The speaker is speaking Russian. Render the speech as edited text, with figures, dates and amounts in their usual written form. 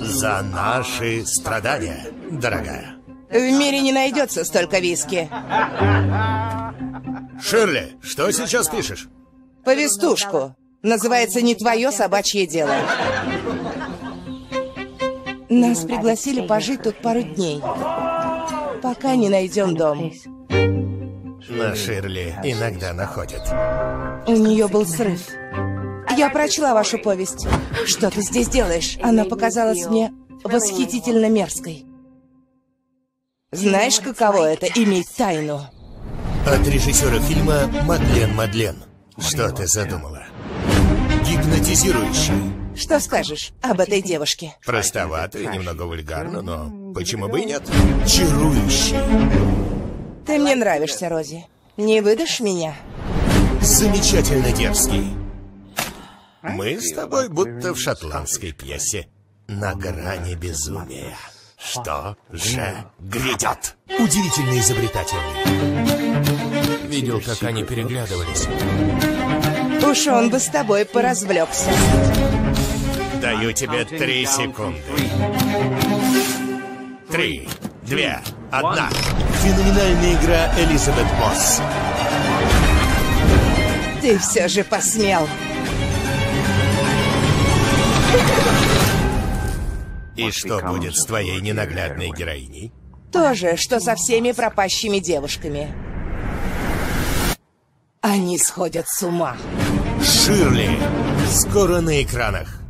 За наши страдания, дорогая. В мире не найдется столько виски. Ширли, что сейчас пишешь? Повестушку. Называется «Не твое собачье дело». Нас пригласили пожить тут пару дней, пока не найдем дом. Но Ширли иногда находит. У нее был срыв. Я прочла вашу повесть. Что ты здесь делаешь? Она показалась мне восхитительно мерзкой. Знаешь, каково это — иметь тайну? От режиссера фильма «Мадлен, Мадлен». Что ты задумала? Гипнотизирующий. Что скажешь об этой девушке? Простовато и немного вульгарно, но почему бы и нет? Чарующий. Ты мне нравишься, Рози. Не выдашь меня? Замечательно дерзкий. Мы с тобой будто в шотландской пьесе. На грани безумия. Что же грядет? Удивительно изобретательный. Видел, как они переглядывались. Уж он бы с тобой поразвлекся. Даю тебе 3 секунды. 3, 2, 1. Феноменальная игра Элизабет Мосс. Ты все же посмел. И что будет с твоей ненаглядной героиней? То же, что со всеми пропащими девушками. Они сходят с ума. Ширли. Скоро на экранах.